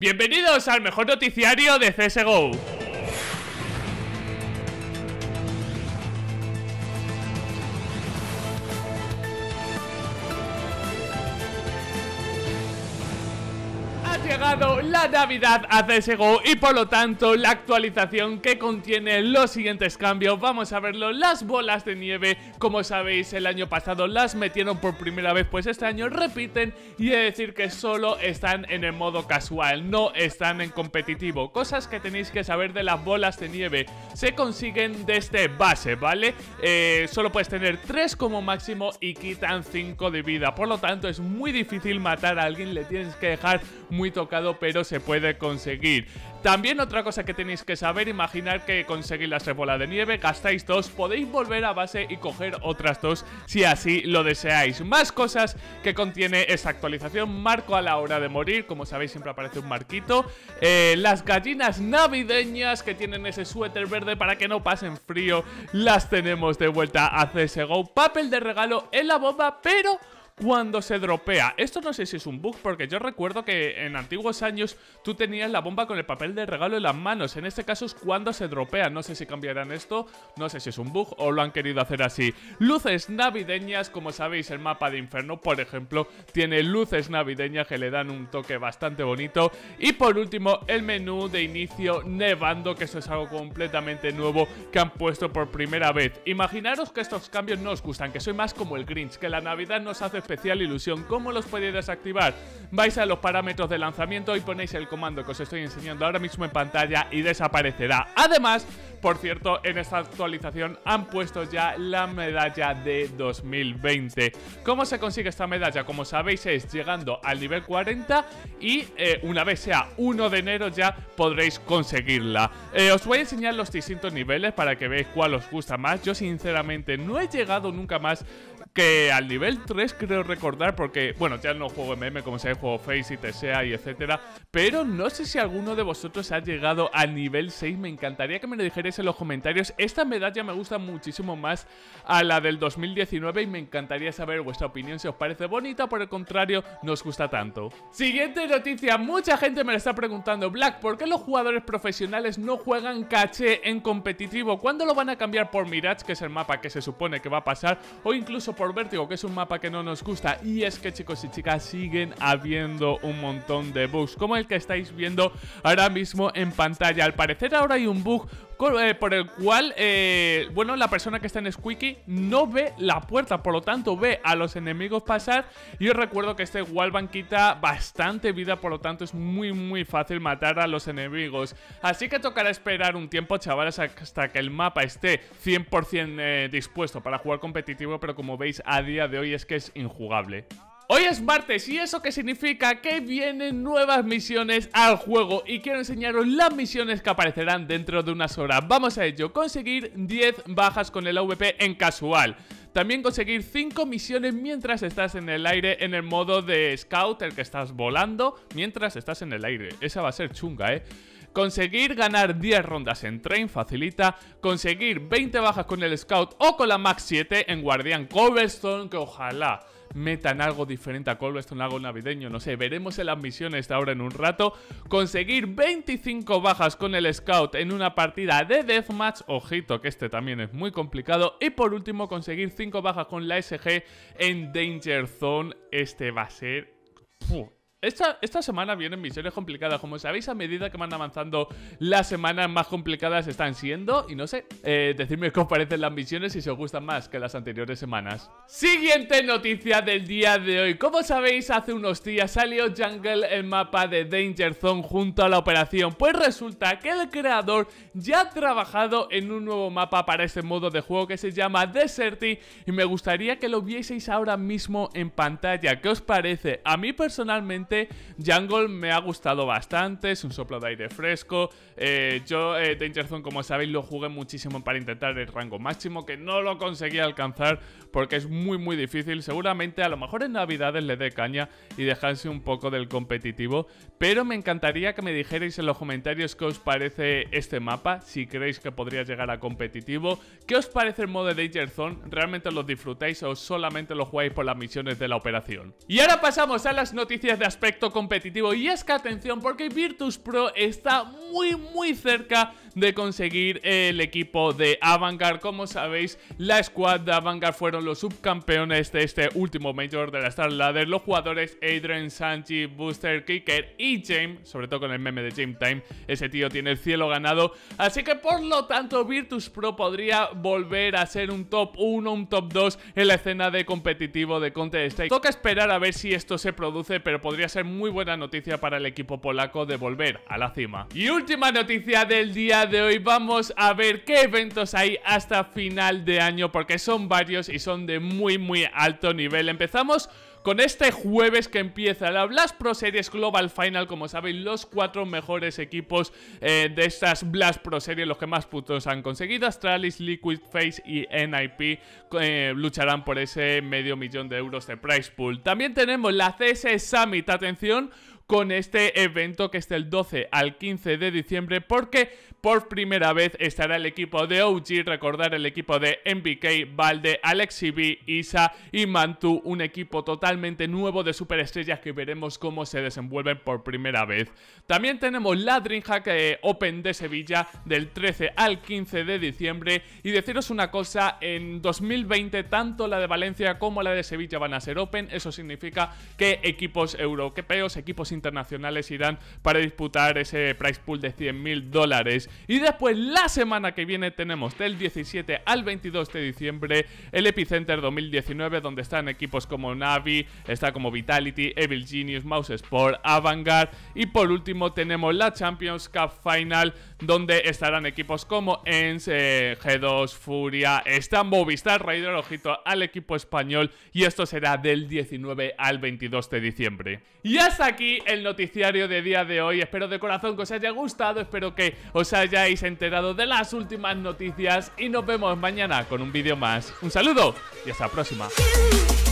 Bienvenidos al mejor noticiario de CSGO. Ha llegado la Navidad a CSGO y por lo tanto la actualización que contiene los siguientes cambios. Vamos a verlo, las bolas de nieve, como sabéis el año pasado las metieron por primera vez, pues este año repiten y he de decir que solo están en el modo casual, no están en competitivo. Cosas que tenéis que saber de las bolas de nieve, se consiguen desde base, ¿vale? Solo puedes tener 3 como máximo y quitan 5 de vida, por lo tanto es muy difícil matar a alguien, le tienes que dejar muy tocado, pero se puede conseguir. También otra cosa que tenéis que saber, imaginar que conseguís las 3 bolas de nieve, gastáis 2, podéis volver a base y coger otras 2 si así lo deseáis. Más cosas que contiene esta actualización, marco a la hora de morir, como sabéis siempre aparece un marquito, las gallinas navideñas que tienen ese suéter verde para que no pasen frío, las tenemos de vuelta a CSGO, papel de regalo en la bomba, pero cuando se dropea. Esto no sé si es un bug, porque yo recuerdo que en antiguos años tú tenías la bomba con el papel de regalo en las manos. En este caso es cuando se dropea. No sé si cambiarán esto, no sé si es un bug o lo han querido hacer así. Luces navideñas, como sabéis el mapa de Inferno, por ejemplo, tiene luces navideñas que le dan un toque bastante bonito. Y por último, el menú de inicio nevando, que eso es algo completamente nuevo que han puesto por primera vez. Imaginaros que estos cambios no os gustan, que soy más como el Grinch, que la Navidad nos hace especial ilusión. ¿Cómo los podéis desactivar? Vais a los parámetros de lanzamiento y ponéis el comando que os estoy enseñando ahora mismo en pantalla y desaparecerá. Además, por cierto, en esta actualización han puesto ya la medalla de 2020. ¿Cómo se consigue esta medalla? Como sabéis es llegando al nivel 40 y una vez sea 1 de enero ya podréis conseguirla. Os voy a enseñar los distintos niveles para que veáis cuál os gusta más. Yo sinceramente no he llegado nunca más que al nivel 3, creo recordar, porque, bueno, ya no juego MM, como sabéis, juego Face y TSEA y etcétera, pero no sé si alguno de vosotros ha llegado al nivel 6, me encantaría que me lo dijerais en los comentarios. Esta medalla me gusta muchísimo más a la del 2019 y me encantaría saber vuestra opinión, si os parece bonita o por el contrario, no os gusta tanto. Siguiente noticia, mucha gente me la está preguntando, Black, ¿por qué los jugadores profesionales no juegan caché en competitivo? ¿Cuándo lo van a cambiar por Mirage, que es el mapa que se supone que va a pasar, o incluso por Vértigo, que es un mapa que no nos gusta? Y es que, chicos y chicas, siguen habiendo un montón de bugs como el que estáis viendo ahora mismo en pantalla. Al parecer ahora hay un bug por el cual bueno, la persona que está en Squicky no ve la puerta, por lo tanto ve a los enemigos pasar. Y os recuerdo que este wallbang quita bastante vida, por lo tanto es muy fácil matar a los enemigos. Así que tocará esperar un tiempo, chavales, hasta que el mapa esté 100% dispuesto para jugar competitivo, pero como veis a día de hoy es que es injugable. Hoy es martes y eso que significa que vienen nuevas misiones al juego y quiero enseñaros las misiones que aparecerán dentro de unas horas. Vamos a ello, conseguir 10 bajas con el AWP en casual. También conseguir 5 misiones mientras estás en el aire en el modo de scout, el que estás volando mientras estás en el aire. Esa va a ser chunga, ¿eh? Conseguir ganar 10 rondas en train, facilita. Conseguir 20 bajas con el scout o con la Mach 7 en Guardian. Cobblestone, que ojalá metan algo diferente a Cobblestone, algo navideño, no sé, veremos en las misiones de ahora en un rato. Conseguir 25 bajas con el scout en una partida de Deathmatch, ojito que este también es muy complicado. Y por último, conseguir 5 bajas con la SG en Danger Zone. Este va a ser... Esta semana vienen misiones complicadas. Como sabéis, a medida que van avanzando las semanas, más complicadas están siendo. Y no sé, decidme qué os parecen las misiones y si os gustan más que las anteriores semanas. Siguiente noticia del día de hoy. Como sabéis, hace unos días salió Jungle, el mapa de Danger Zone, junto a la operación. Pues resulta que el creador ya ha trabajado en un nuevo mapa para este modo de juego que se llama Deserty. Y me gustaría que lo vieseis ahora mismo en pantalla. ¿Qué os parece? A mí personalmente Jungle me ha gustado bastante, es un soplo de aire fresco. Yo Danger Zone, como sabéis, lo jugué muchísimo para intentar el rango máximo, que no lo conseguí alcanzar porque es muy difícil. Seguramente a lo mejor en navidades le dé caña y dejarse un poco del competitivo, pero me encantaría que me dijerais en los comentarios qué os parece este mapa, si creéis que podría llegar a competitivo, qué os parece el modo de Danger Zone, ¿realmente lo disfrutáis o solamente lo jugáis por las misiones de la operación? Y ahora pasamos a las noticias de Aspects aspecto competitivo. Y es que atención, porque Virtus Pro está muy cerca de conseguir el equipo de Avangar. Como sabéis, la squad de Avangar fueron los subcampeones de este último Major de la StarLadder. Los jugadores Adrian, Sanji, Booster, Kicker y James, sobre todo con el meme de James Time, ese tío tiene el cielo ganado. Así que por lo tanto Virtus Pro podría volver a ser un top 1, un top 2 en la escena de competitivo de Counter-Strike. Toca esperar a ver si esto se produce, pero podría ser muy buena noticia para el equipo polaco de volver a la cima. Y última noticia del día de hoy, vamos a ver qué eventos hay hasta final de año, porque son varios y son de muy alto nivel. Empezamos con este jueves, que empieza la Blast Pro Series Global Final. Como sabéis, los 4 mejores equipos de estas Blast Pro Series, los que más puntos han conseguido, Astralis, Liquid, Face y NIP, lucharán por ese $500,000 de prize pool. También tenemos la CS Summit, atención, con este evento que es del 12 al 15 de diciembre, porque por primera vez estará el equipo de OG, recordar el equipo de MBK, Valde, Alexi B, Isa y Mantu, un equipo totalmente nuevo de superestrellas que veremos cómo se desenvuelven por primera vez. También tenemos la Dreamhack Open de Sevilla del 13 al 15 de diciembre, y deciros una cosa, en 2020 tanto la de Valencia como la de Sevilla van a ser Open. Eso significa que equipos europeos, equipos internacionales irán para disputar ese prize pool de $100,000. Y después, la semana que viene, tenemos del 17 al 22 de diciembre el Epicenter 2019, donde están equipos como Navi, está como Vitality, Evil Genius, Mouse Sport, Avangar, y por último tenemos la Champions Cup Final, donde estarán equipos como ENS, G2, Furia, está Movistar Raider, ojito al equipo español, y esto será del 19 al 22 de diciembre. Y hasta aquí el noticiario de día de hoy. Espero de corazón que os haya gustado, espero que os hayáis enterado de las últimas noticias, y nos vemos mañana con un vídeo más. Un saludo y hasta la próxima.